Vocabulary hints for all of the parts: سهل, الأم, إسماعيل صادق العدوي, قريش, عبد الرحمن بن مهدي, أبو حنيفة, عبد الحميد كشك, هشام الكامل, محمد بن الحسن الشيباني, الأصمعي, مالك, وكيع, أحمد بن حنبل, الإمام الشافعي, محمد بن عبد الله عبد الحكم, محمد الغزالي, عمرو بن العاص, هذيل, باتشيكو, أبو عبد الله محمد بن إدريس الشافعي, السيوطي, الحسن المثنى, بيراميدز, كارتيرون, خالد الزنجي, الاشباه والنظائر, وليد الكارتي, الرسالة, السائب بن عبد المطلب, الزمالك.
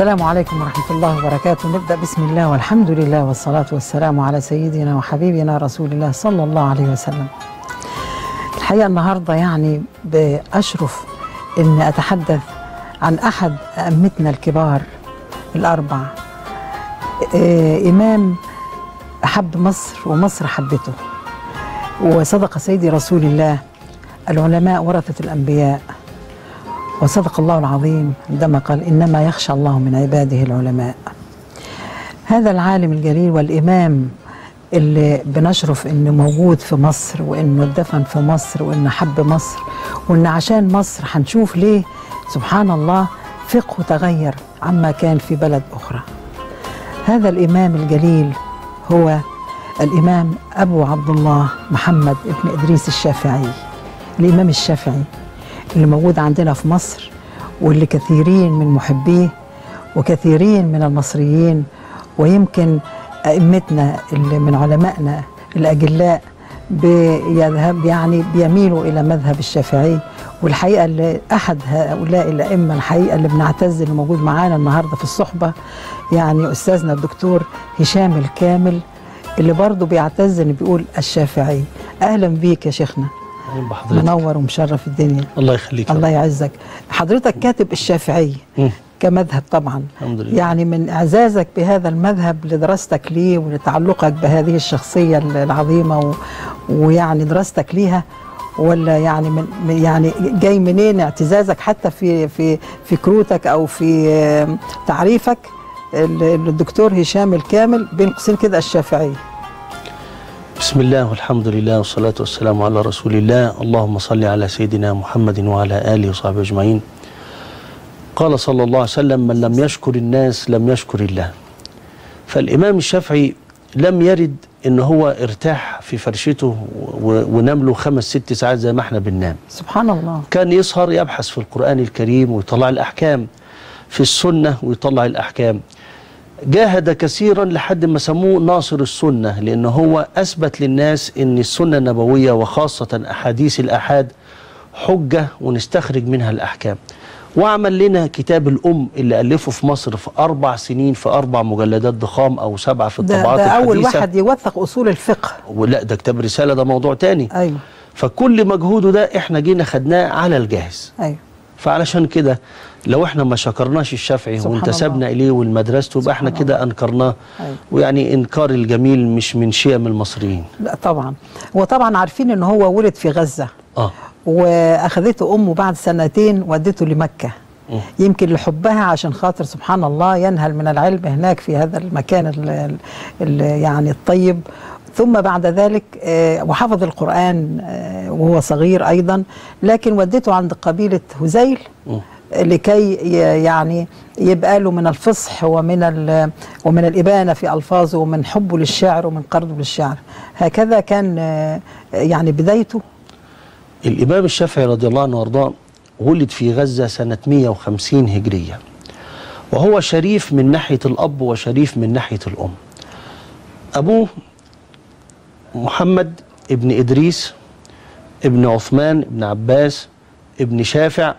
السلام عليكم ورحمة الله وبركاته. نبدأ بسم الله والحمد لله والصلاة والسلام على سيدنا وحبيبنا رسول الله صلى الله عليه وسلم. الحقيقة النهاردة يعني بأشرف أن أتحدث عن أحد أئمتنا الكبار الأربع، إمام حب مصر ومصر حبته، وصدق سيدي رسول الله: العلماء ورثة الأنبياء، وصدق الله العظيم عندما قال: إنما يخشى الله من عباده العلماء. هذا العالم الجليل والإمام اللي بنشرف إنه موجود في مصر، وإنه اتدفن في مصر، وإنه حب مصر، وإنه عشان مصر. هنشوف ليه سبحان الله فقهه تغير عما كان في بلد أخرى. هذا الإمام الجليل هو الإمام أبو عبد الله محمد بن إدريس الشافعي، الإمام الشافعي اللي موجود عندنا في مصر، واللي كثيرين من محبيه وكثيرين من المصريين، ويمكن أئمتنا اللي من علمائنا الأجلاء بيذهب يعني بيميلوا إلى مذهب الشافعي. والحقيقة اللي أحد هؤلاء الأئمة الحقيقة اللي بنعتز اللي موجود معانا النهاردة في الصحبة يعني أستاذنا الدكتور هشام الكامل، اللي برضه بيعتز إنه بيقول الشافعي. أهلا بيك يا شيخنا، منور ومشرف الدنيا. الله يخليك، الله يعزك. حضرتك كاتب الشافعي كمذهب طبعا، الحمد لله. يعني من اعزازك بهذا المذهب لدراستك ليه ولتعلقك بهذه الشخصيه العظيمه ويعني دراستك ليها، ولا يعني من يعني جاي منين اعتزازك حتى في فكرتك او في تعريفك للدكتور هشام الكامل بين قوسين كده الشافعي؟ بسم الله والحمد لله والصلاة والسلام على رسول الله، اللهم صل على سيدنا محمد وعلى آله وصحبه أجمعين. قال صلى الله عليه وسلم: من لم يشكر الناس لم يشكر الله. فالإمام الشافعي لم يرد إن هو ارتاح في فرشته ونام له 5 6 ساعات زي ما احنا بننام، سبحان الله. كان يسهر يبحث في القرآن الكريم ويطلع الأحكام، في السنة ويطلع الأحكام. جاهد كثيرا لحد ما سموه ناصر السنة، لأن هو أثبت للناس أن السنة النبوية وخاصة أحاديث الآحاد حجة ونستخرج منها الأحكام. وعمل لنا كتاب الأم اللي ألفه في مصر في 4 سنين في 4 مجلدات ضخام أو 7 في الطبعات الحديثة. ده أول واحد يوثق أصول الفقه. ولا ده كتاب رسالة، ده موضوع تاني. أيوة. فكل مجهوده ده إحنا جينا خدناه على الجاهز. أيوة. فعلشان كده لو احنا ما شكرناش الشافعي وانتسبنا اليه والمدرسته يبقى احنا كده انكرناه. أيوة. ويعني انكار الجميل مش من شيم المصريين. لا طبعا، وطبعا عارفين ان هو ولد في غزه، واخذته امه بعد 2 سنين ودته لمكه، يمكن لحبها عشان خاطر سبحان الله ينهل من العلم هناك في هذا المكان يعني الطيب. ثم بعد ذلك وحفظ القرآن وهو صغير أيضا، لكن ودته عند قبيلة هذيل لكي يعني يبقى له من الفصح ومن الإبانة في ألفاظه، ومن حبه للشعر، ومن قرضه للشعر. هكذا كان يعني بدايته. الإمام الشافعي رضي الله عنه وارضاه ولد في غزة سنة 150 هجرية، وهو شريف من ناحية الأب وشريف من ناحية الأم. أبوه محمد ابن إدريس ابن عثمان ابن عباس ابن شافع،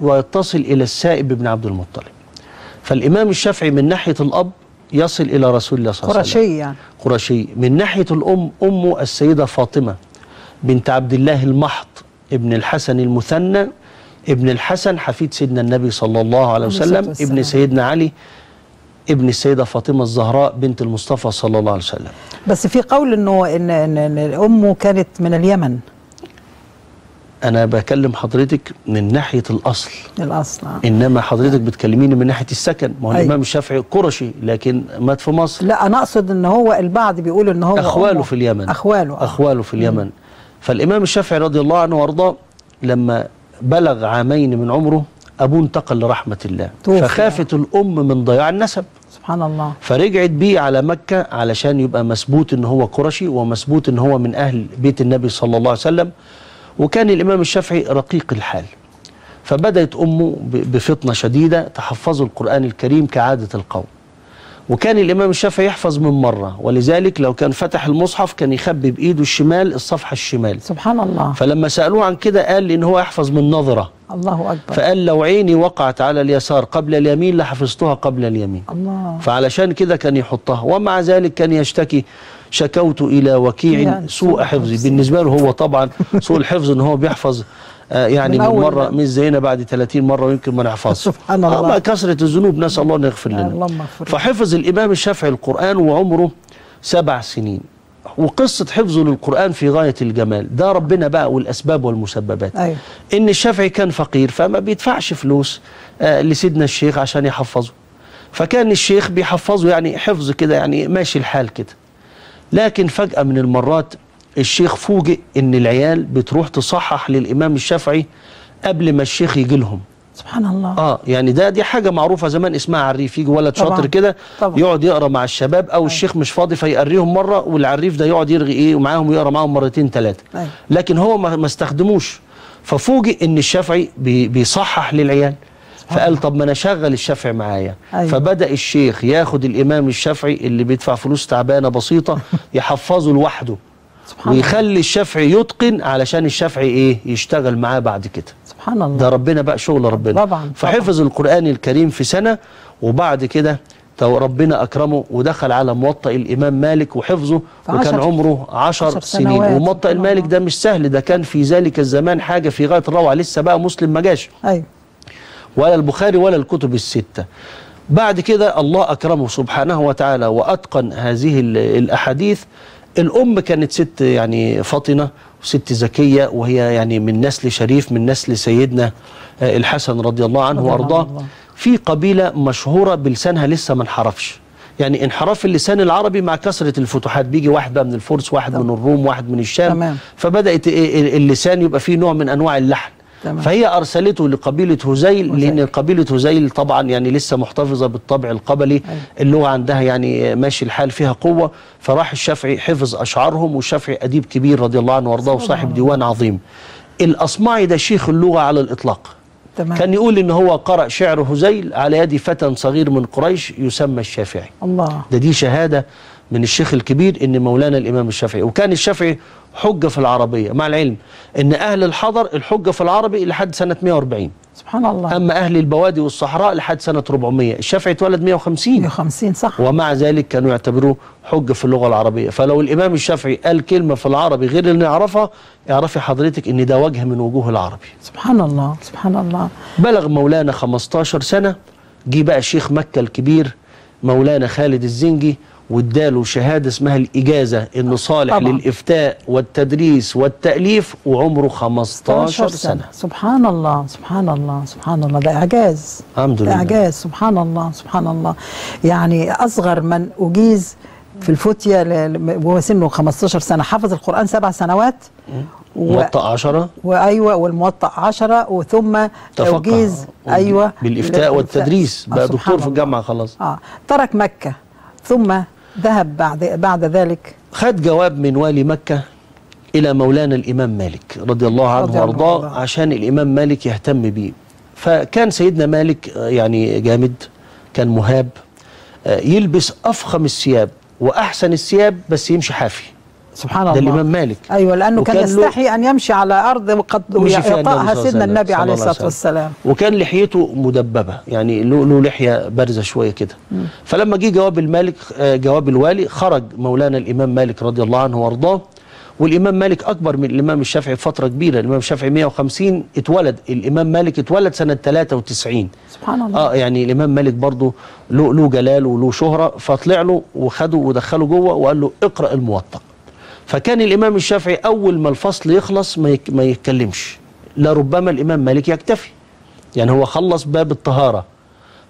ويتصل إلى السائب بن عبد المطلب. فالإمام الشافعي من ناحية الأب يصل إلى رسول الله صلى الله عليه وسلم، قرشي يعني. قرشي. من ناحية الأم، أمه السيدة فاطمة بنت عبد الله المحط ابن الحسن المثنى ابن الحسن حفيد سيدنا النبي صلى الله عليه وسلم، ابن سيدنا علي ابن السيدة فاطمة الزهراء بنت المصطفى صلى الله عليه وسلم. بس في قول انه إن امه كانت من اليمن. انا بكلم حضرتك من ناحية الاصل. الاصل. انما حضرتك بتكلميني من ناحية السكن، ما هو الامام الشافعي قرشي لكن مات في مصر. لا انا اقصد ان هو البعض بيقول ان هو اخواله في اليمن. اخواله في اليمن. فالامام الشافعي رضي الله عنه وارضاه لما بلغ 2 عام من عمره أبوه انتقل لرحمة الله، فخافت الأم من ضياع النسب، سبحان الله. فرجعت بيه على مكة علشان يبقى مسبوت إن هو قرشي ومسبوت إن هو من أهل بيت النبي صلى الله عليه وسلم. وكان الإمام الشافعي رقيق الحال، فبدأت أمه بفطنة شديدة تحفظه القرآن الكريم كعادة القوم، وكان الإمام الشافعي يحفظ من مرة، ولذلك لو كان فتح المصحف كان يخبي بإيده الشمال الصفحة الشمال. سبحان الله. فلما سألوه عن كده قال إن هو يحفظ من نظرة. الله أكبر. فقال لو عيني وقعت على اليسار قبل اليمين لحفظتها قبل اليمين. الله. فعلشان كده كان يحطها، ومع ذلك كان يشتكي شكوت إلى وكيع سوء حفظي. بالنسبة له هو طبعا سوء الحفظ إن هو بيحفظ يعني من مرة مش زينا بعد 30 مرة ويمكن ما نحفظش. سبحان الله. كثرة الذنوب، نسأل الله أن يغفر لنا. فحفظ الإمام الشافعي القرآن وعمره 7 سنين، وقصة حفظه للقرآن في غاية الجمال. ده ربنا بقى والأسباب والمسببات. أيوة. إن الشافعي كان فقير فما بيدفعش فلوس لسيدنا الشيخ عشان يحفظه، فكان الشيخ بيحفظه يعني حفظ كده يعني ماشي الحال كده. لكن فجأة من المرات الشيخ فوجئ ان العيال بتروح تصحح للامام الشافعي قبل ما الشيخ يجي لهم. سبحان الله. يعني دي حاجه معروفه زمان اسمها عريف، يجي ولد شاطر كده يقعد يقرا مع الشباب، او الشيخ مش فاضي فيقريهم مره، والعريف ده يقعد يرغي ايه ومعاهم ويقرا معاهم مرتين ثلاثه. لكن هو ما استخدموش، ففوجئ ان الشافعي بيصحح للعيال. فقال طب ما انا اشغل الشافعي معايا. أيوة. فبدا الشيخ ياخد الامام الشافعي اللي بيدفع فلوس تعبانه بسيطه يحفظه لوحده، ويخلي الشافعي يتقن علشان الشافعي ايه يشتغل معاه بعد كده. سبحان الله. ده ربنا بقى شغل ربنا. طبعا. فحفظ القرآن الكريم في سنة، وبعد كده ربنا أكرمه ودخل على موطأ الإمام مالك وحفظه، وكان عمره 10 سنين. وموطأ المالك ده مش سهل، ده كان في ذلك الزمان حاجة في غاية الروعة، لسه بقى مسلم ما جاش. أيوة. ولا البخاري ولا الكتب الستة. بعد كده الله أكرمه سبحانه وتعالى وأتقن هذه الأحاديث. الأم كانت ست يعني فاطمة، وست ذكية، وهي يعني من نسل شريف، من نسل سيدنا الحسن رضي الله عنه وأرضاه. في قبيلة مشهورة بلسانها لسه ما انحرفش، يعني انحراف اللسان العربي مع كثرة الفتوحات، بيجي واحد بقى من الفرس، واحد من الروم، واحد من الشام. فبدأت اللسان يبقى فيه نوع من أنواع اللحن. فهي أرسلته لقبيلة هذيل، لأن قبيلة هذيل طبعا يعني لسه محتفظة بالطبع القبلي، اللغة عندها يعني ماشي الحال فيها قوة. فراح الشافعي حفظ أشعارهم، والشافعي أديب كبير رضي الله عنه وارضاه وصاحب ديوان عظيم. الأصمعي ده شيخ اللغة على الإطلاق. كان يقول إن هو قرأ شعر هذيل على يد فتى صغير من قريش يسمى الشافعي. الله. دي شهادة من الشيخ الكبير إن مولانا الإمام الشافعي. وكان الشافعي حجة في العربية، مع العلم إن أهل الحضر الحجة في العربي لحد سنة 140. سبحان الله. أما أهل البوادي والصحراء لحد سنة 400. الشافعي اتولد 150 صح. ومع ذلك كانوا يعتبروه حجة في اللغة العربية. فلو الإمام الشافعي قال كلمة في العربي غير اللي نعرفها، اعرفي حضرتك إن ده وجه من وجوه العربي. سبحان الله. سبحان الله. بلغ مولانا 15 سنة، جه بقى شيخ مكة الكبير مولانا خالد الزنجي، واداله شهادة اسمها الإجازة إنه صالح للإفتاء والتدريس والتأليف، وعمره 15 سنة. سبحان الله. سبحان الله. سبحان الله. ده إعجاز. الحمد لله. إعجاز. سبحان الله. سبحان الله. يعني أصغر من أجيز في الفتية وهو سنه 15 سنة حفظ القرآن 7 سنوات، موطأ 10، وأيوة، والموطأ 10، وثم أجيز أيوة بالإفتاء والتدريس، بقى دكتور في الجامعة خلاص. ترك مكة ثم ذهب بعد ذلك. خد جواب من والي مكة إلى مولانا الإمام مالك رضي الله عنه وارضاه عشان الإمام مالك يهتم بيه. فكان سيدنا مالك يعني جامد، كان مهاب، يلبس أفخم الثياب وأحسن الثياب بس يمشي حافي. سبحان الله. ده الإمام مالك. أيوة، لأنه كان يستحي أن يمشي على أرض وقد يطأها سيدنا النبي عليه الصلاة والسلام. وكان لحيته مدببة، يعني له لحية بارزة شوية كده. فلما جه جواب الوالي خرج مولانا الإمام مالك رضي الله عنه وارضاه. والإمام مالك أكبر من الإمام الشافعي بفترة كبيرة. الإمام الشافعي 150 اتولد، الإمام مالك اتولد سنة 93. سبحان الله. يعني الإمام مالك برضه له جلال وله شهرة. فطلع له وخده ودخله جوه وقال له اقرأ الموطأ. فكان الإمام الشافعي أول ما الفصل يخلص ما يتكلمش، لربما الإمام مالك يكتفي، يعني هو خلص باب الطهارة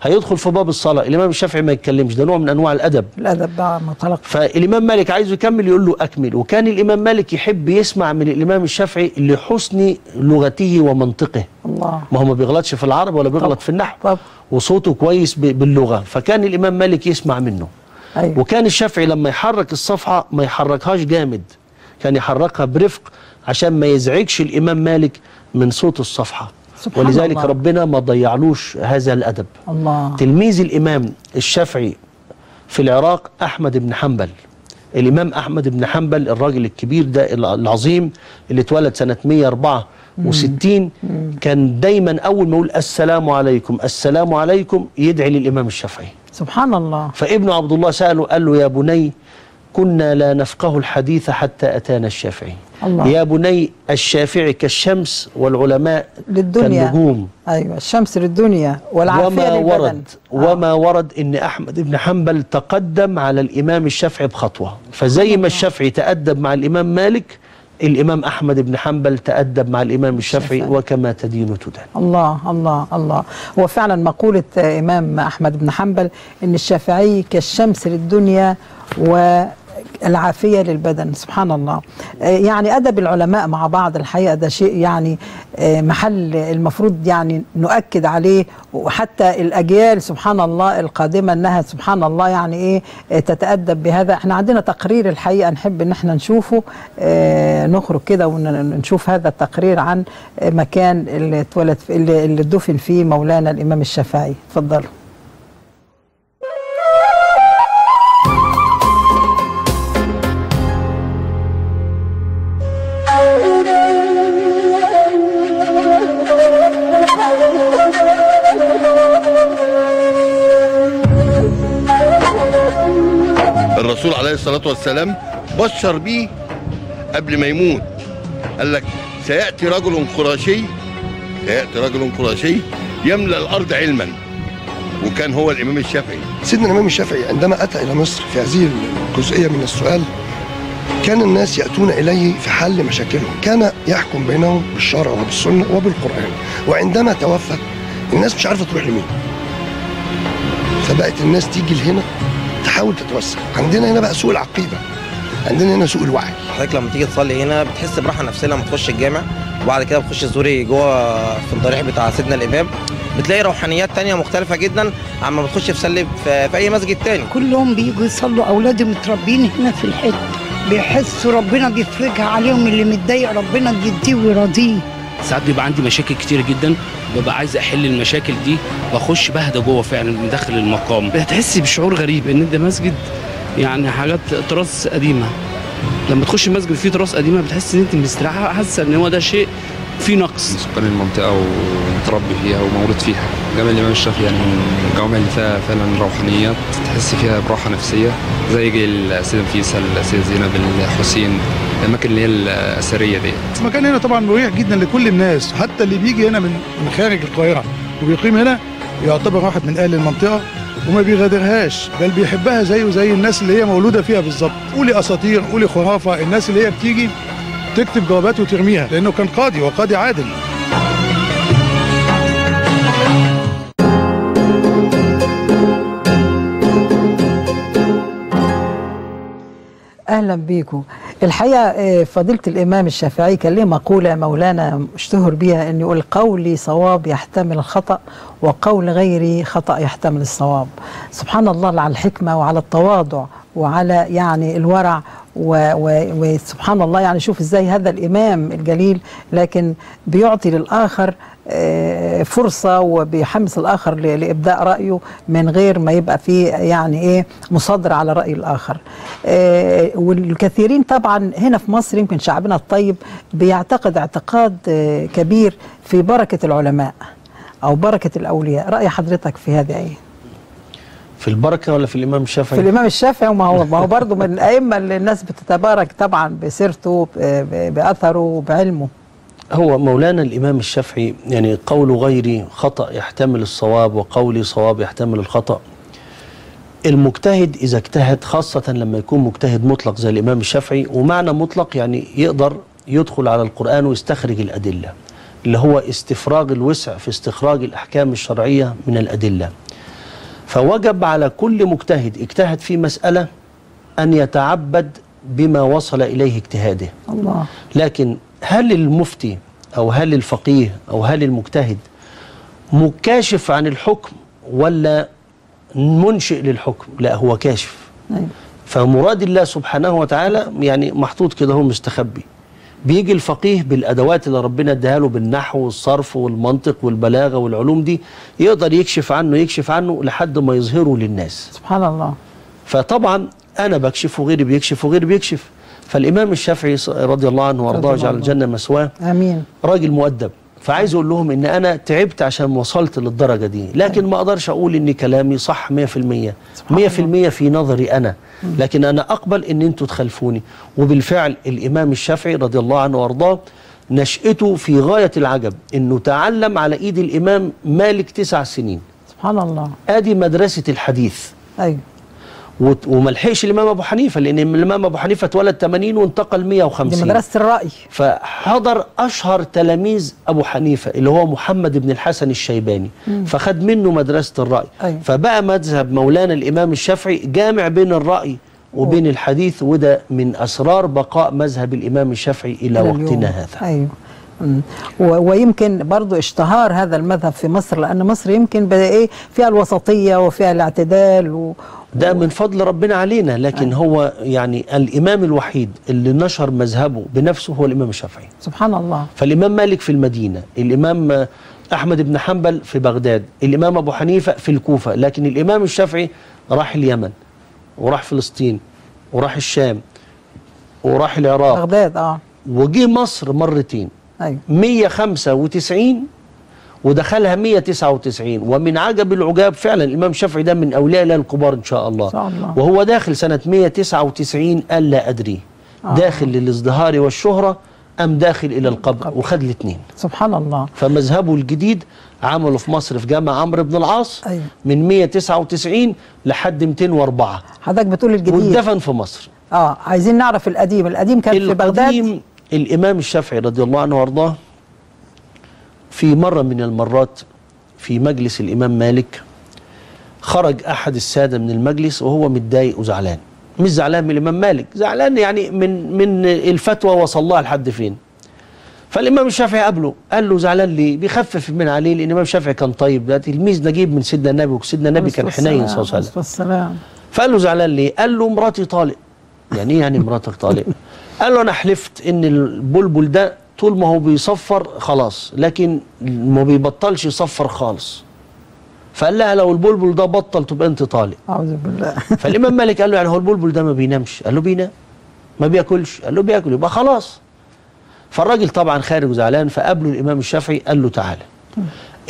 هيدخل في باب الصلاة، الإمام الشافعي ما يتكلمش، ده نوع من أنواع الأدب. الأدب بقى مطلق. فالإمام مالك عايزه يكمل يقول له أكمل. وكان الإمام مالك يحب يسمع من الإمام الشافعي لحسن لغته ومنطقه. الله. ما هو ما بيغلطش في العرب ولا بيغلط في النحو. وصوته كويس باللغة، فكان الإمام مالك يسمع منه. أيوة. وكان الشافعي لما يحرك الصفحة ما يحركهاش جامد، كان يحركها برفق عشان ما يزعجش الإمام مالك من صوت الصفحة. سبحان ولذلك الله. ربنا ما ضيعلوش هذا الأدب. الله. تلميذ الإمام الشافعي في العراق أحمد بن حنبل، الإمام أحمد بن حنبل الراجل الكبير ده العظيم اللي اتولد سنة 164، كان دايما أول ما يقول السلام عليكم السلام عليكم يدعي للإمام الشافعي. سبحان الله. فابن عبد الله سأله قال له يا بني كنا لا نفقه الحديث حتى أتانا الشافعي. الله. يا بني الشافعي كالشمس والعلماء للدنيا كالنجوم. أيوة الشمس للدنيا والعافية للبدن. وما ورد إن أحمد بن حنبل تقدم على الإمام الشافعي بخطوة، فزي ما الشافعي تأدب مع الإمام مالك الإمام أحمد بن حنبل تأدب مع الإمام الشافعي، وكما تدين تدان. الله الله الله. هو فعلا مقولة إمام أحمد بن حنبل إن الشافعي كالشمس للدنيا و العافية للبدن. سبحان الله. يعني أدب العلماء مع بعض الحقيقة ده شيء يعني محل المفروض يعني نؤكد عليه، وحتى الأجيال سبحان الله القادمة أنها سبحان الله يعني إيه تتأدب بهذا. احنا عندنا تقرير الحقيقة نحب إن احنا نشوفه، نخرج كده ونشوف هذا التقرير عن مكان اللي اتولد اللي دفن فيه مولانا الإمام الشافعي. اتفضلوا. الرسول عليه الصلاة والسلام بشر بيه قبل ما يموت، قال لك سيأتي رجل قرشي يملأ الأرض علما، وكان هو الإمام الشافعي. سيدنا الإمام الشافعي عندما أتى إلى مصر في هذه الجزئية من السؤال كان الناس يأتون إليه في حل مشاكلهم، كان يحكم بينهم بالشرع وبالسنة وبالقرآن، وعندما توفى الناس مش عارفة تروح لمين، فبقت الناس تيجي لهنا تحاول تتوسع. عندنا هنا بقى سوء العقيده، عندنا هنا سوء الوعي. حضرتك لما تيجي تصلي هنا بتحس براحه نفسيه لما تخش الجامع، وبعد كده بتخش الزوري جوه في الضريح بتاع سيدنا الامام، بتلاقي روحانيات تانية مختلفه جدا عما بتخش في اي مسجد تاني. كلهم بيجوا يصلوا، اولادي متربيين هنا في الحته، بيحسوا ربنا بيفرجها عليهم، اللي متضايق ربنا بيديه ويراضيه. ساعات بيبقى عندي مشاكل كتير جدا، ببقى عايز احل المشاكل دي، بخش بهدى جوه فعلا من داخل المقام. بتحسي بشعور غريب ان ده مسجد يعني حاجات تراث قديمه، لما تخش المسجد فيه تراث قديمه بتحس ان انت مستريحه، حاسه ان هو ده شيء فيه نقص. سكان المنطقه ومتربي فيها ومولود فيها، جامع الامام الشافعي يعني الجوامع اللي فيها فعلا روحانيات، تحس فيها براحه نفسيه، زي السيده نفيسه، السيده زينب، الحسين، الاماكن اللي هي الاثريه ديت. المكان هنا طبعا مريح جدا لكل الناس، حتى اللي بيجي هنا من خارج القاهره وبيقيم هنا يعتبر واحد من اهل المنطقه وما بيغادرهاش، بل بيحبها زيه زي الناس اللي هي مولوده فيها بالظبط. قولي اساطير، قولي خرافه، الناس اللي هي بتيجي تكتب جوابات وترميها، لانه كان قاضي وقاضي عادل. اهلا بيكم. الحقيقه فضيله الامام الشافعي كان له مقوله مولانا اشتهر بيها، ان يقول قولي صواب يحتمل الخطا وقول غيري خطا يحتمل الصواب. سبحان الله على الحكمه وعلى التواضع وعلى يعني الورع، وسبحان الله يعني شوف ازاي هذا الامام الجليل لكن بيعطي للاخر فرصة وبيحمس الآخر لإبداء رأيه من غير ما يبقى فيه يعني إيه مصادرة على رأي الآخر. والكثيرين طبعا هنا في مصر يمكن شعبنا الطيب بيعتقد اعتقاد كبير في بركة العلماء أو بركة الأولياء. رأي حضرتك في هذا إيه؟ في البركة ولا في الإمام الشافعي؟ في الإمام الشافعي. وما هو برضه من الأئمة اللي الناس بتتبارك طبعا بسيرته بأثره بعلمه. هو مولانا الإمام الشافعي يعني قول غيري خطأ يحتمل الصواب وقولي صواب يحتمل الخطأ. المجتهد إذا اجتهد، خاصة لما يكون مجتهد مطلق زي الإمام الشافعي، ومعنى مطلق يعني يقدر يدخل على القرآن ويستخرج الأدلة، اللي هو استفراغ الوسع في استخراج الأحكام الشرعية من الأدلة. فوجب على كل مجتهد اجتهد في مسألة أن يتعبد بما وصل إليه اجتهاده. الله. لكن هل المفتي أو هل الفقيه أو هل المجتهد مكاشف عن الحكم ولا منشئ للحكم؟ لا، هو كاشف. فمراد الله سبحانه وتعالى يعني محطوط كده، هو مستخبي. بيجي الفقيه بالأدوات اللي ربنا اداها له بالنحو والصرف والمنطق والبلاغة والعلوم دي، يقدر يكشف عنه لحد ما يظهره للناس. سبحان الله. فطبعا أنا بكشف وغيري بيكشف وغيري بيكشف. فالإمام الشافعي رضي الله عنه وارضاه وجعل الجنة مثواه راجل مؤدب، فعايز أقول لهم إن أنا تعبت عشان وصلت للدرجة دي، لكن ما أقدرش أقول إن كلامي صح 100%، 100% في نظري أنا، لكن أنا أقبل إن أنتوا تخلفوني. وبالفعل الإمام الشافعي رضي الله عنه وارضاه نشأته في غاية العجب، إنه تعلم على إيد الإمام مالك 9 سنين. سبحان الله. آدي مدرسة الحديث. أيوه. وملحقش الإمام أبو حنيفة، لأن الإمام أبو حنيفة اتولد 80 وانتقل 150. دي مدرسة الرأي. فحضر أشهر تلاميذ أبو حنيفة اللي هو محمد بن الحسن الشيباني، فخد منه مدرسة الرأي. أيوه. فبقى مذهب مولانا الإمام الشافعي جامع بين الرأي وبين الحديث، وده من أسرار بقاء مذهب الإمام الشافعي إلى وقتنا هذا. أيوه. ويمكن برضو اشتهار هذا المذهب في مصر، لأن مصر يمكن بدأ فيها الوسطية وفيها الاعتدال ده من فضل ربنا علينا، لكن هو يعني الإمام الوحيد اللي نشر مذهبه بنفسه هو الإمام الشافعي. سبحان الله. فالإمام مالك في المدينة، الإمام أحمد بن حنبل في بغداد، الإمام أبو حنيفة في الكوفة، لكن الإمام الشافعي راح اليمن وراح فلسطين وراح الشام وراح العراق بغداد وجي مصر مرتين. أيوة. 195 ودخلها 199. ومن عجب العجاب فعلا الإمام الشافعي ده من أولياء الله الكبار إن شاء الله. وهو داخل سنة 199 قال لا أدري داخل للازدهار والشهرة أم داخل إلى القبر، وخد الاثنين. سبحان الله. فمذهبه الجديد عمله في مصر في جامع عمرو بن العاص. أيوة. من 199 لحد 204. حضرتك بتقول الجديد. واندفن في مصر. عايزين نعرف القديم. القديم كان في بغداد. الإمام الشافعي رضي الله عنه وارضاه في مرة من المرات في مجلس الإمام مالك خرج أحد السادة من المجلس وهو متضايق وزعلان، مش زعلان من الإمام مالك، زعلان يعني من الفتوى وصلها لحد فين. فالإمام الشافعي قابله قال له زعلان ليه؟ بيخفف من عليه، لأن الإمام الشافعي كان طيب، ده تلميذ نجيب من سيدنا النبي، وسيدنا النبي كان حنين صلى الله عليه وسلم. فقال له زعلان ليه؟ قال له مراتي طالق. يعني إيه يعني مراتك طالق؟ قال له أنا حلفت إن البلبل ده طول ما هو بيصفر خلاص، لكن ما بيبطلش يصفر خالص. فقال لها لو البلبل ده بطل تبقى أنت طالق. أعوذ بالله. فالإمام مالك قال له يعني هو البلبل ده ما بينامش؟ قال له بينام. ما بياكلش؟ قال له بياكل، يبقى خلاص. فالراجل طبعا خارج وزعلان، فقابله الإمام الشافعي قال له تعالى.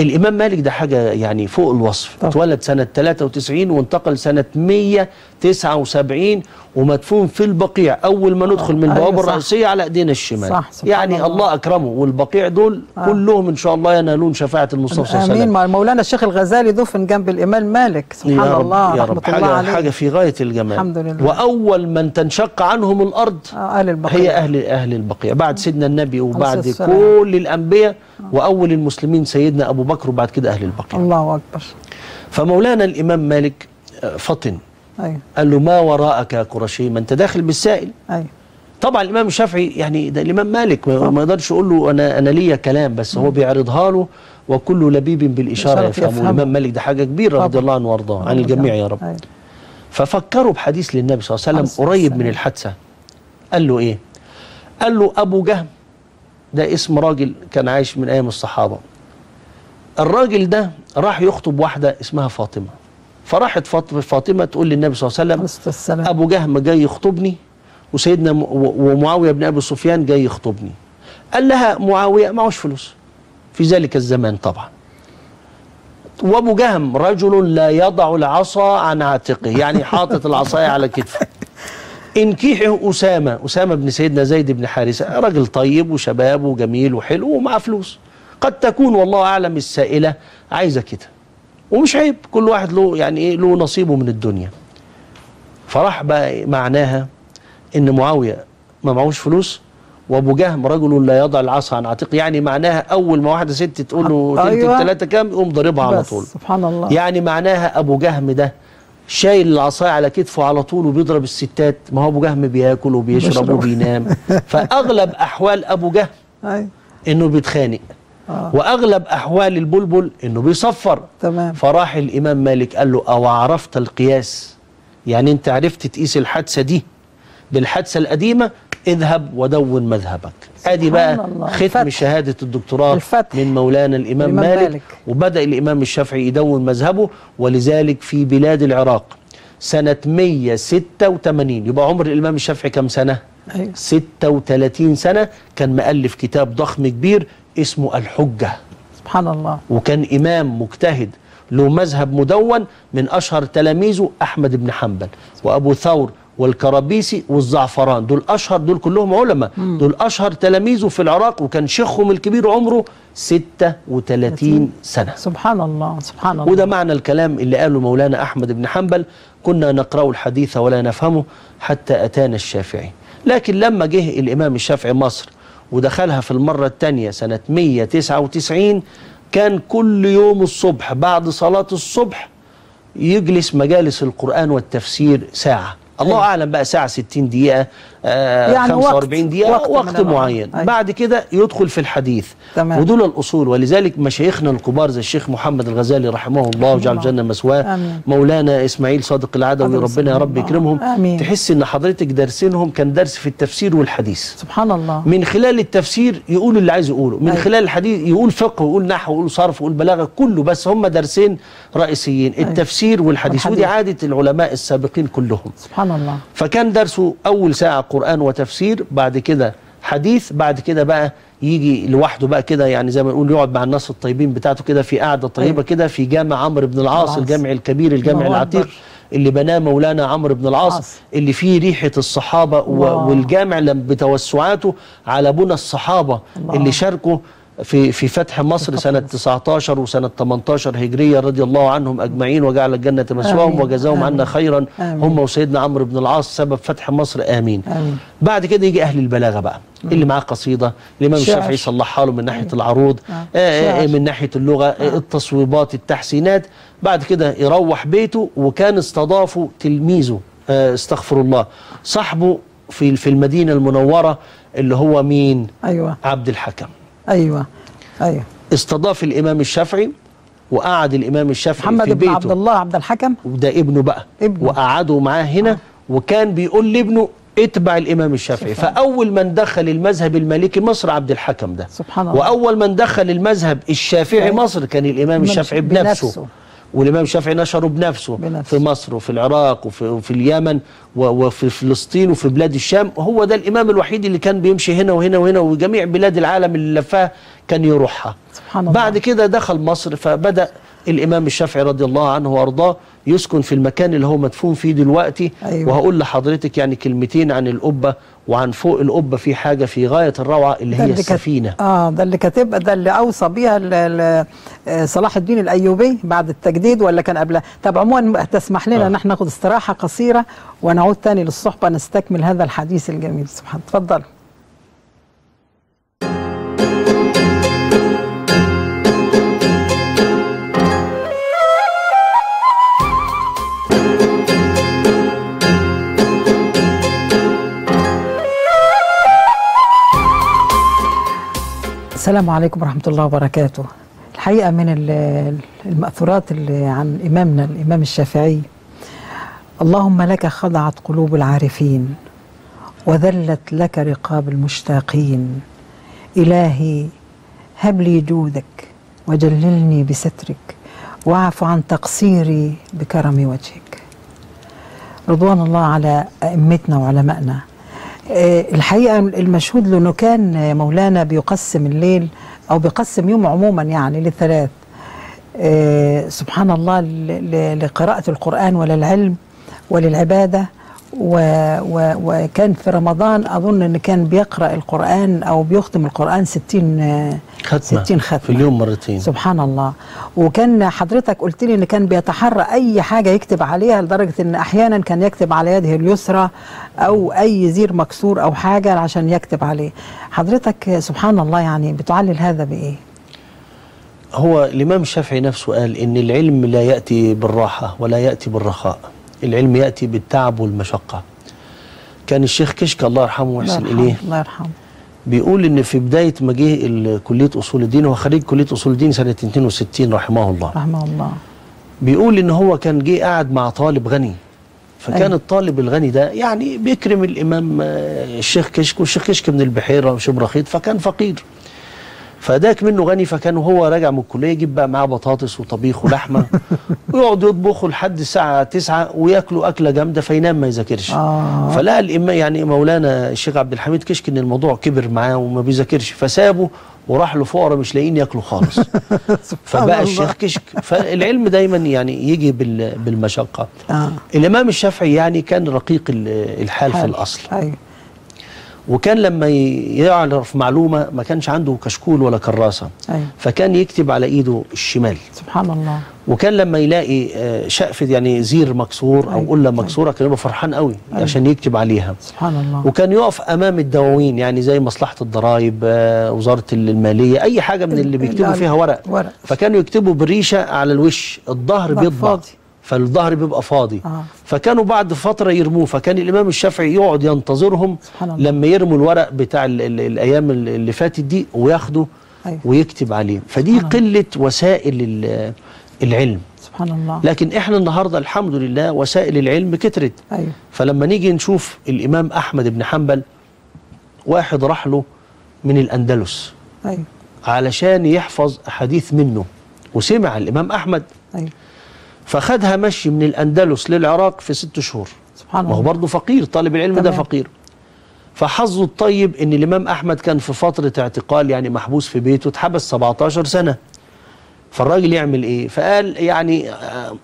الإمام مالك ده حاجة يعني فوق الوصف، اتولد سنة 93 وانتقل سنة 179 ومدفون في البقيع، أول ما ندخل من البوابة الرئيسية على إيدينا الشمال. صح. يعني الله أكرمه، والبقيع دول كلهم إن شاء الله ينالون شفاعة المصطفى صلى الله عليه وسلم. آمين. مولانا الشيخ الغزالي دفن جنب الإمام مالك. سبحان الله يا رب. حاجة في غاية الجمال. الحمد لله. وأول من تنشق عنهم الأرض هي أهل البقيع، بعد سيدنا النبي وبعد كل الأنبياء، وأول المسلمين سيدنا أبو بكر وبعد كده أهل البقيع. الله أكبر. فمولانا الإمام مالك فطن. أيوة. قال له ما وراءك يا قرشي، ما أنت داخل بالسائل. أيوة. طبعا الإمام الشافعي يعني ده الإمام مالك ما يقدرش يقول له أنا ليا كلام، بس هو بيعرضها له، وكل لبيب بالإشارة يفهمه. الإمام مالك ده حاجة كبيرة رضي الله عنه وارضاه عن الجميع يا رب. أيوة. ففكروا بحديث للنبي صلى الله عليه وسلم قريب من الحادثة. قال له إيه؟ قال له أبو جهم، ده اسم راجل كان عايش من أيام الصحابة، الراجل ده راح يخطب واحدة اسمها فاطمة، فراحت فاطمة تقول للنبي صلى الله عليه وسلم أبو جهم جاي يخطبني، وسيدنا ومعاوية بن أبي سفيان جاي يخطبني. قال لها معاوية معهوش فلوس في ذلك الزمان طبعا، وأبو جهم رجل لا يضع العصا عن عاتقه، يعني حاطط العصاية على كتفه. انكيحه أسامة بن سيدنا زيد بن حارثة، راجل طيب وشباب وجميل وحلو ومعه فلوس، قد تكون والله أعلم السائلة عايزة كده، ومش عيب، كل واحد له يعني له نصيبه من الدنيا. فراح بقى معناها إن معاوية ما معهوش فلوس، وأبو جهم رجل لا يضع العصا عن عاتقه، يعني معناها أول ما واحدة ست تقول له تكتب 3 كام يقوم ضاربها على طول. سبحان الله. يعني معناها أبو جهم ده شايل العصاية على كتفه على طول وبيضرب الستات، ما هو أبو جهم بياكل وبيشرب وبينام. فأغلب أحوال أبو جهم إنه بيتخانق، وأغلب أحوال البلبل إنه بيصفر. تمام. فراح الإمام مالك قال له أو عرفت القياس، يعني أنت عرفت تقيس الحادثة دي بالحادثة القديمة، اذهب ودون مذهبك. أدي بقى ختم شهادة الدكتوراه من مولانا الإمام مالك. وبدأ الإمام الشافعي يدون مذهبه، ولذلك في بلاد العراق سنة 186. يبقى عمر الإمام الشافعي كم سنة؟ أيوة. 36 سنة. كان مؤلف كتاب ضخم كبير اسمه الحجة. سبحان الله. وكان إمام مجتهد له مذهب مدون، من أشهر تلاميذه أحمد بن حنبل وأبو ثور والكرابيسي والزعفران، دول أشهر، دول كلهم علماء، دول أشهر تلاميذه في العراق، وكان شيخهم الكبير عمره 36 سنة. سبحان الله سبحان الله. وده معنى الكلام اللي قاله مولانا أحمد بن حنبل: كنا نقرأ الحديث ولا نفهمه حتى أتانا الشافعي. لكن لما جه الإمام الشافعي مصر ودخلها في المرة الثانية سنة 199، كان كل يوم الصبح بعد صلاة الصبح يجلس مجالس القرآن والتفسير ساعة، الله أعلم بقى ساعة 60 دقيقة، يعني 45 دقيقة، وقت معين. بعد كده يدخل في الحديث. تمام. ودول الأصول. ولذلك مشايخنا الكبار زي الشيخ محمد الغزالي رحمه الله وجعل الجنة مسواه، مولانا إسماعيل صادق العدوي، ربنا يا رب يكرمهم، تحس إن حضرتك درسينهم كان درس في التفسير والحديث. سبحان الله. من خلال التفسير يقول اللي عايز يقوله، من خلال الحديث يقول فقه ويقول نحو ويقول صرف ويقول بلاغة، كله، بس هم درسين رئيسيين، التفسير والحديث، ودي عادة العلماء السابقين كلهم. سبحان الله. فكان درسه أول ساعة قرآن وتفسير، بعد كده حديث، بعد كده بقى يجي لوحده بقى كده، يعني زي ما نقول يقعد مع الناس الطيبين بتاعته كده في قعدة طيبة كده في جامع عمرو بن العاص، الجامع الكبير، الجامع العتيق اللي بناه مولانا عمرو بن العاص، اللي فيه ريحة الصحابة والجامع بتوسعاته على بنى الصحابة اللي شاركوا في فتح مصر سنة 19 وسنة 18 هجرية، رضي الله عنهم أجمعين وجعل الجنة مسواهم وجزاهم عنا خيرا، هم وسيدنا عمرو بن العاص سبب فتح مصر. آمين. بعد كده يجي أهل البلاغة بقى، اللي معاه قصيدة، الإمام الشافعي صلحها له من ناحية العروض، من ناحية اللغة، التصويبات، التحسينات. بعد كده يروح بيته، وكان استضافه تلميذه، استغفر الله، صاحبه في المدينة المنورة اللي هو مين؟ أيوة. عبد الحكم. ايوه ايوه. استضاف الامام الشافعي وقعد الامام الشافعي في بيته، محمد بن عبد الله عبد الحكم، وده ابنه بقى، وقعده معاه هنا. وكان بيقول لابنه اتبع الامام الشافعي. فاول من دخل المذهب المالكي مصر عبد الحكم ده. سبحان الله. واول من دخل المذهب الشافعي مصر كان الامام الشافعي بنفسه. والإمام الشافعي نشره بنفسه في مصر وفي العراق وفي اليمن وفي فلسطين وفي بلاد الشام. هو ده الإمام الوحيد اللي كان بيمشي هنا وهنا وهنا، وجميع بلاد العالم اللي لفاها كان يروحها. سبحان الله. بعد كده دخل مصر، فبدأ الإمام الشافعي رضي الله عنه وأرضاه يسكن في المكان اللي هو مدفون فيه دلوقتي. أيوة. وهقول لحضرتك يعني كلمتين عن القبة وعن فوق القبة، في حاجة في غاية الروعة اللي هي السفينة. ده اللي كاتب، ده اللي أوصى بيها صلاح الدين الأيوبي بعد التجديد، ولا كان قبلها؟ طب عموما تسمح لنا ان احنا ناخد استراحة قصيرة ونعود تاني للصحبة نستكمل هذا الحديث الجميل. سبحان الله. اتفضل. السلام عليكم ورحمة الله وبركاته. الحقيقة من المأثورات اللي عن إمامنا الإمام الشافعي: اللهم لك خضعت قلوب العارفين وذلت لك رقاب المشتاقين، إلهي هب لي جودك وجللني بسترك واعف عن تقصيري بكرم وجهك. رضوان الله على أئمتنا وعلمائنا. الحقيقة المشهود لأنه كان مولانا بيقسم الليل أو بيقسم يوم عموما يعني لثلاث. سبحان الله، لقراءة القرآن وللعلم وللعبادة، وكان في رمضان أظن أن كان بيقرأ القرآن أو بيختم القرآن 60 ختمة في اليوم مرتين. سبحان الله. وكان حضرتك قلت لي أن كان بيتحرى أي حاجة يكتب عليها، لدرجة أن أحيانا كان يكتب على يده اليسرى أو أي زير مكسور أو حاجة عشان يكتب عليه. حضرتك سبحان الله يعني بتعلل هذا بإيه؟ هو الإمام الشافعي نفسه قال أن العلم لا يأتي بالراحة ولا يأتي بالرخاء، العلم يأتي بالتعب والمشقة. كان الشيخ كشك الله يرحمه ويحسن إليه الله يرحمه بيقول إن في بداية ما جه كلية أصول الدين، هو خريج كلية أصول الدين سنة 62 رحمه الله، رحمه الله، بيقول إن هو كان جه قاعد مع طالب غني، فكان الطالب الغني ده يعني بيكرم الإمام الشيخ كشك، والشيخ كشك من البحيرة وشبرخيط، فكان فقير. فداك منه غني، فكان هو راجع من الكليه يجيب بقى معاه بطاطس وطبيخ ولحمه ويقعد يطبخوا لحد الساعه 9 وياكلوا اكله جامده فينام ما يذاكرش. فلقى يعني مولانا الشيخ عبد الحميد كشك ان الموضوع كبر معاه وما بيذاكرش، فسابه وراح لفقراء مش لاقيين ياكلوا خالص. فبقى الشيخ كشك. فالعلم دايما يعني يجي بالمشقه. الامام الشافعي يعني كان رقيق الحال في الاصل. أيوه. وكان لما يعرف معلومه ما كانش عنده كشكول ولا كراسه. أيوه. فكان يكتب على ايده الشمال. سبحان الله. وكان لما يلاقي شقف يعني زير مكسور او قله مكسوره كان يبقى فرحان قوي عشان يكتب عليها. سبحان الله. وكان يقف امام الدواوين يعني زي مصلحه الضرايب، وزاره الماليه، اي حاجه من اللي بيكتبوا فيها ورق. فكانوا يكتبوا بريشه على الوش، الظهر بيطبع فالظهر بيبقى فاضي. فكانوا بعد فتره يرموه، فكان الامام الشافعي يقعد ينتظرهم لما يرموا الورق بتاع الايام اللي فاتت دي وياخده ويكتب عليه. فدي قله وسائل العلم. سبحان الله. لكن احنا النهارده الحمد لله وسائل العلم كترت. أيوه. فلما نيجي نشوف الامام احمد بن حنبل، واحد راح له من الاندلس. أيوه. علشان يحفظ حديث منه، وسمع الامام احمد. أيوه. فخدها مشي من الاندلس للعراق في 6 شهور. سبحان الله. وهو برضه فقير، طالب العلم ده فقير. فحظه الطيب ان الامام احمد كان في فتره اعتقال، يعني محبوس في بيته، اتحبس 17 سنه. فالراجل يعمل ايه؟ فقال يعني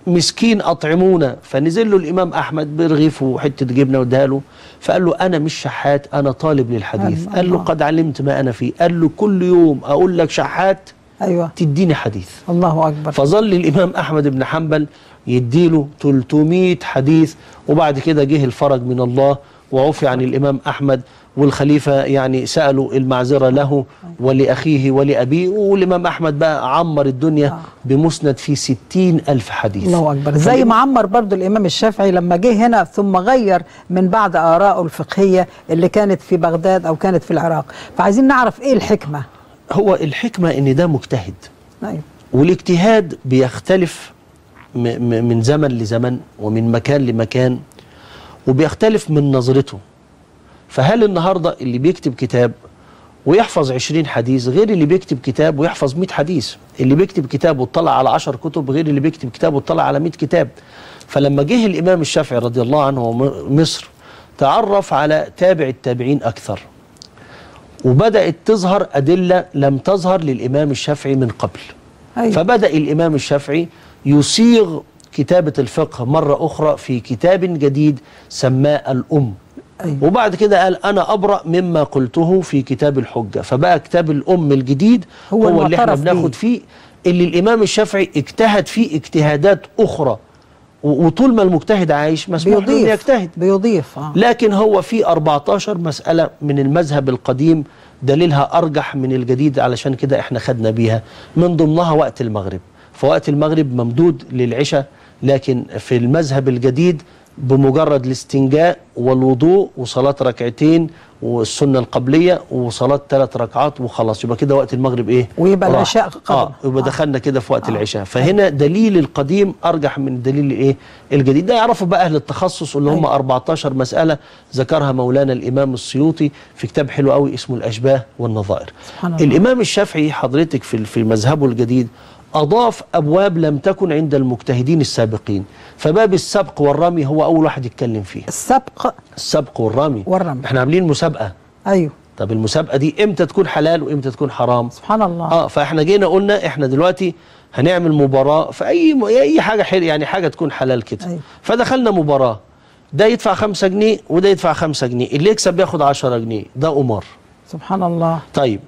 مسكين اطعمونا. فنزل له الامام احمد برغيف وحته جبنه واداها له، فقال له انا مش شحات، انا طالب للحديث. قال له قد علمت ما انا فيه. قال له كل يوم اقول لك شحات. أيوة. تديني حديث. الله اكبر. فظل الامام احمد بن حنبل يديله 300 حديث، وبعد كده جه الفرج من الله وعفي عن الامام احمد، والخليفه يعني سالوا المعذره له ولاخيه ولابيه، والامام احمد بقى عمر الدنيا بمسند فيه 60,000 حديث. الله اكبر. زي ما عمر برضو الامام الشافعي لما جه هنا ثم غير من بعد آراءه الفقهيه اللي كانت في بغداد او كانت في العراق. فعايزين نعرف ايه الحكمه. هو الحكمه ان ده مجتهد. أيوة. والاجتهاد بيختلف من زمن لزمن ومن مكان لمكان، وبيختلف من نظرته. فهل النهارده اللي بيكتب كتاب ويحفظ 20 حديث غير اللي بيكتب كتاب ويحفظ 100 حديث؟ اللي بيكتب كتاب واطلع على 10 كتب غير اللي بيكتب كتاب واطلع على 100 كتاب. فلما جه الامام الشافعي رضي الله عنه مصر، تعرف على تابع التابعين اكثر، وبدأت تظهر أدلة لم تظهر للإمام الشافعي من قبل. أيوة. فبدأ الإمام الشافعي يصيغ كتابة الفقه مرة أخرى في كتاب جديد سماه الأم. أيوة. وبعد كده قال أنا أبرأ مما قلته في كتاب الحجة. فبقى كتاب الأم الجديد هو اللي احنا بناخد فيه، اللي الإمام الشافعي اجتهد فيه اجتهادات أخرى. وطول ما المجتهد عايش مسموح له يجتهد، بيضيف. لكن هو في 14 مسألة من المذهب القديم دليلها أرجح من الجديد، علشان كده احنا خدنا بيها. من ضمنها وقت المغرب، فوقت المغرب ممدود للعشاء، لكن في المذهب الجديد بمجرد الاستنجاء والوضوء وصلاة 2 ركعتين والسنة القبلية وصلاة 3 ركعات وخلاص، يبقى كده وقت المغرب ايه؟ ويبقى العشاء قبل. يبقى دخلنا كده في وقت العشاء. فهنا دليل القديم أرجح من دليل ايه؟ الجديد. ده يعرفوا بقى أهل التخصص اللي هم 14 مسألة ذكرها مولانا الإمام السيوطي في كتاب حلو قوي اسمه الاشباه والنظائر. الإمام الشافعي حضرتك في مذهبه الجديد أضاف أبواب لم تكن عند المجتهدين السابقين. فباب السبق والرمي هو أول واحد يتكلم فيه. السبق والرمي. إحنا عاملين مسابقة. أيوه. طب المسابقة دي إمتى تكون حلال وإمتى تكون حرام؟ سبحان الله. فإحنا جينا قلنا إحنا دلوقتي هنعمل مباراة في أي حاجة يعني حاجة تكون حلال كده. أيوه. فدخلنا مباراة، ده يدفع 5 جنيه وده يدفع 5 جنيه، اللي يكسب بياخد 10 جنيه، ده قمار. سبحان الله. طيب.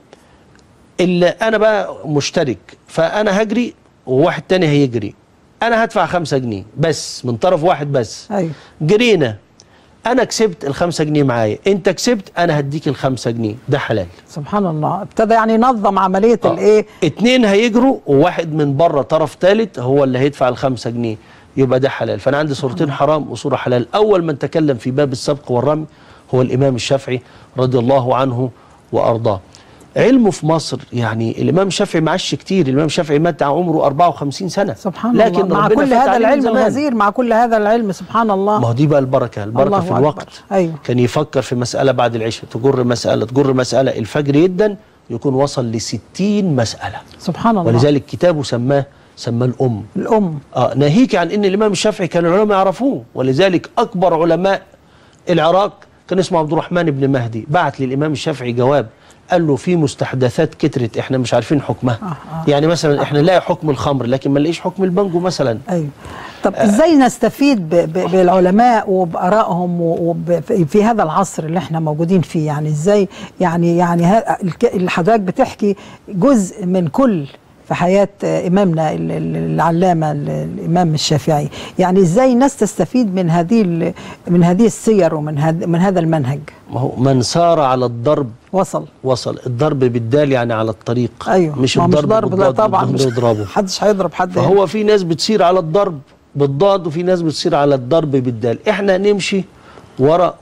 اللي أنا بقى مشترك، فأنا هجري وواحد تاني هيجري، أنا هدفع 5 جنيه بس من طرف واحد بس. أيوه. جرينا، أنا كسبت 5 جنيه معايا، أنت كسبت، أنا هديك 5 جنيه، ده حلال. سبحان الله. ابتدى يعني ينظم عملية الإيه؟ 2 هيجروا وواحد من بره طرف ثالث هو اللي هيدفع 5 جنيه، يبقى ده حلال. فأنا عندي صورتين، حرام وصورة حلال. أول من تكلم في باب السبق والرمي هو الإمام الشافعي رضي الله عنه وأرضاه. علمه في مصر يعني الامام الشافعي ما عاش كتير، الامام الشافعي مات عمره 54 سنه. سبحان الله. لكن مع كل هذا العلم الغزير، مع كل هذا العلم، سبحان الله. ما هو دي بقى البركه في الوقت. أيوه. كان يفكر في مساله بعد العشاء، تجر مساله الفجر يدا، يكون وصل لستين مسألة، سبحان الله. ولذلك كتابه سماه الأم. الأم ناهيك عن أن الإمام الشافعي كان العلماء يعرفوه، ولذلك أكبر علماء العراق كان اسمه عبد الرحمن بن مهدي، بعت للإمام الشافعي جواب قال له في مستحدثات كترت احنا مش عارفين حكمها. يعني مثلا احنا نلاقي حكم الخمر لكن ما نلاقيش حكم البنجو مثلا. ايوه. طب ازاي نستفيد بالعلماء وبارائهم في هذا العصر اللي احنا موجودين فيه؟ يعني ازاي يعني حضرتك بتحكي جزء من كل في حياة إمامنا العلامة الإمام الشافعي، يعني إزاي الناس تستفيد من هذه السير ومن هذا المنهج؟ ما هو من سار على الضرب وصل، الضرب بالدال يعني على الطريق. أيوه. مش الضرب بالضاد، لا طبعا محدش هيضرب حد. فهو في ناس بتصير على الضرب بالضاد وفي ناس بتصير على الضرب بالدال، إحنا نمشي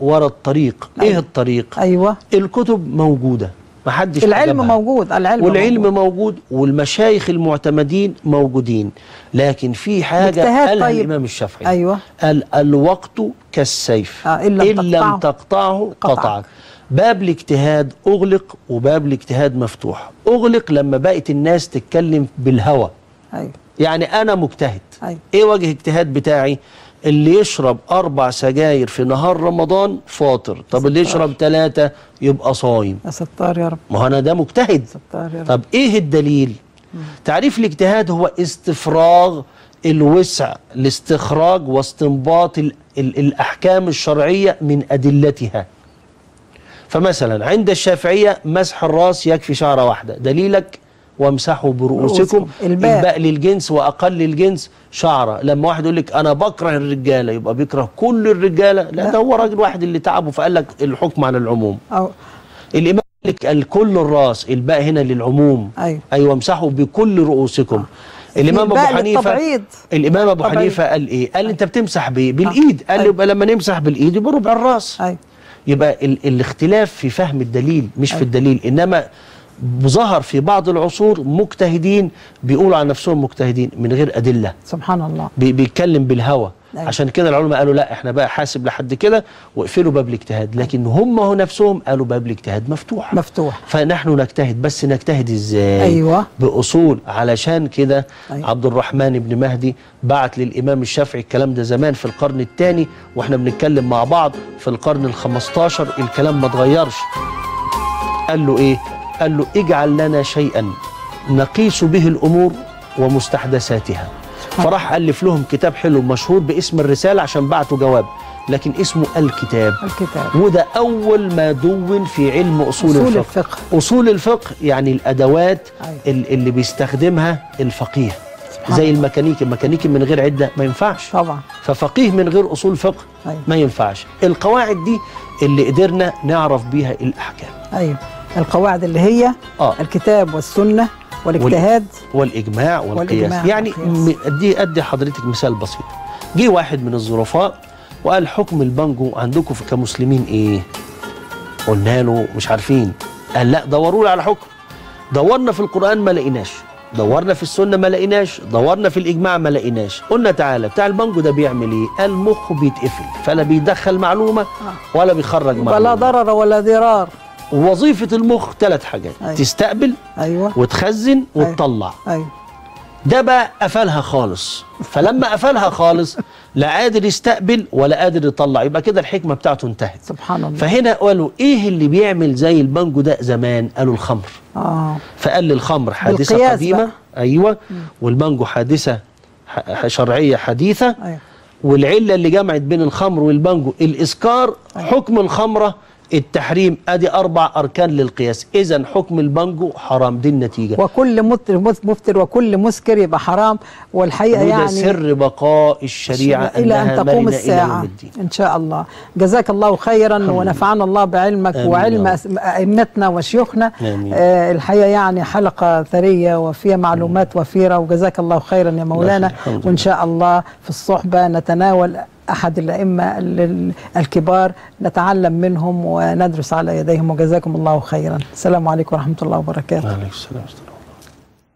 ورا الطريق. أيوه. إيه الطريق؟ أيوه الكتب موجودة، محدش العلم موجود، العلم والعلم موجود والمشايخ المعتمدين موجودين، لكن في حاجة قالها الإمام الشافعي. أيوة. قال الوقت كالسيف إن لم تقطعه قطعك. باب الاجتهاد أغلق وباب الاجتهاد مفتوح. أغلق لما بقت الناس تتكلم بالهوى. أيوة. يعني أنا مجتهد. أيوة. إيه وجه الاجتهاد بتاعي؟ اللي يشرب 4 سجاير في نهار رمضان فاطر، طب اللي يشرب 3 يبقى صايم. يا ستار يا رب. ما هو أنا ده مجتهد. ستار يا رب. طب إيه الدليل؟ تعريف الاجتهاد هو استفراغ الوسع لاستخراج واستنباط الأحكام الشرعية من أدلتها. فمثلا عند الشافعية مسح الراس يكفي شعرة واحدة، دليلك وامسحوا برؤوسكم البقل الجنس واقل الجنس شعره. لما واحد يقول لك انا بكره الرجاله يبقى بيكره كل الرجاله؟ لا، ده هو راجل واحد اللي تعبه فقال لك الحكم على العموم. الامام مالك قال كل الراس، الباء هنا للعموم. ايوه امسحوا بكل رؤوسكم. الامام ابو حنيفه قال ايه؟ قال انت بتمسح بايه؟ بالايد. قال يبقى لما نمسح بالايد يبقى ربع الراس. يبقى الاختلاف في فهم الدليل مش في الدليل، انما ظهر في بعض العصور مجتهدين بيقولوا عن نفسهم مجتهدين من غير أدلة، سبحان الله، بيتكلم بالهوى. أيوة. عشان كده العلماء قالوا لا احنا بقى حاسب لحد كده وقفلوا باب الاجتهاد، لكن هم نفسهم قالوا باب الاجتهاد مفتوح. فنحن نجتهد، بس نجتهد ازاي؟ أيوة. بأصول. علشان كده أيوة. عبد الرحمن بن مهدي بعت للإمام الشافعي الكلام ده زمان في القرن الثاني، واحنا بنتكلم مع بعض في القرن ال15 الكلام ما اتغيرش. قال له ايه؟ قال له اجعل لنا شيئا نقيس به الامور ومستحدثاتها. فراح الف لهم كتاب حلو مشهور باسم الرساله عشان بعتوا جواب، لكن اسمه الكتاب. وده اول ما دون في علم اصول الفقه. اصول الفقه يعني الادوات. أيوة. اللي بيستخدمها الفقيه زي الميكانيكي من غير عده ما ينفعش طبعا، ففقيه من غير اصول فقه ما ينفعش. القواعد دي اللي قدرنا نعرف بيها الاحكام. ايوه القواعد اللي هي الكتاب والسنة والاجتهاد والإجماع والقياس. يعني أدي حضرتك مثال بسيط. جه واحد من الظرفاء وقال حكم البنجو عندكم كمسلمين إيه؟ قلنا له مش عارفين. قال لا دوروا لي على حكم. دورنا في القرآن ما لقيناش، دورنا في السنة ما لقيناش، دورنا في الإجماع ما لقيناش. قلنا تعالى بتاع البنجو ده بيعمل إيه؟ قال مخه بيتقفل، فلا بيدخل معلومة ولا بيخرج معلومة، ولا ضرر ولا ضرار. ووظيفة المخ 3 حاجات. أيوة. تستقبل. أيوة. وتخزن. أيوة. وتطلع. أيوة. ده بقى قفلها خالص، فلما قفلها خالص لا قادر يستقبل ولا قادر يطلع، يبقى كده الحكمة بتاعته انتهت. سبحان الله. فهنا قالوا ايه اللي بيعمل زي البنجو ده زمان؟ قالوا الخمر. فقال للخمر حادثة قديمة بقى. ايوه. والبنجو حادثة شرعية حديثة. أيوة. والعلة اللي جمعت بين الخمر والبنجو الإسكار. أيوة. حكم الخمرة التحريم. ادي 4 اركان للقياس. اذا حكم البنجو حرام، دي النتيجه. وكل مفتر وكل مسكر يبقى حرام. والحقيقه يعني سر بقاء الشريعه الى ان تقوم الساعه ان شاء الله. جزاك الله خيرا ونفعنا الله بعلمك. آمين. وعلم ائمتنا وشيوخنا. الحقيقه يعني حلقه ثريه وفيها معلومات وفيره، وجزاك الله خيرا يا مولانا. وان شاء الله في الصحبه نتناول أحد الأئمة الكبار، نتعلم منهم وندرس على يديهم، وجزاكم الله خيرا. السلام عليكم ورحمة الله وبركاته. وعليكم السلام ورحمة الله.